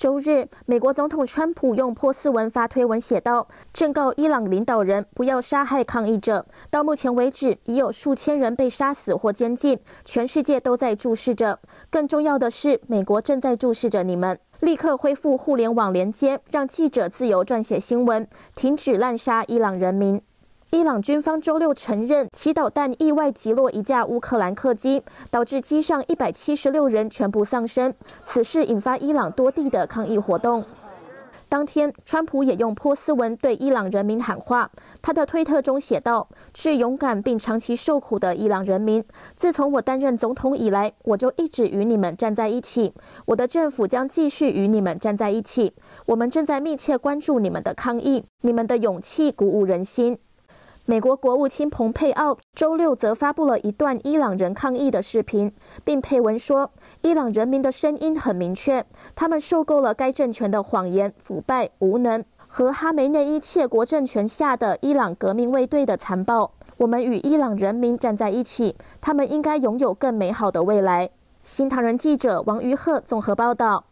周日，美国总统川普用波斯文发推文写道，正告伊朗领导人不要杀害抗议者。到目前为止，已有数千人被杀死或监禁，全世界都在注视着。更重要的是，美国正在注视着你们。 立刻恢复互联网连接，让记者自由撰写新闻，停止滥杀伊朗人民。伊朗军方周六承认，其导弹意外击落一架乌克兰客机，导致机上176人全部丧生。此事引发伊朗多地的抗议活动。当天，川普也用波斯文对伊朗人民喊话。他的推特中写道：“致勇敢并长期受苦的伊朗人民，自从我担任总统以来，我就一直与你们站在一起。我的政府将继续与你们站在一起。我们正在密切关注你们的抗议，你们的勇气鼓舞人心。” 美国国务卿蓬佩奥周六则发布了一段伊朗人抗议的视频，并配文说：“伊朗人民的声音很明确，他们受够了该政权的谎言、腐败、无能和哈梅内伊窃国政权下的伊朗革命卫队的残暴。我们与伊朗人民站在一起，他们应该拥有更美好的未来。”新唐人记者王于鹤综合报道。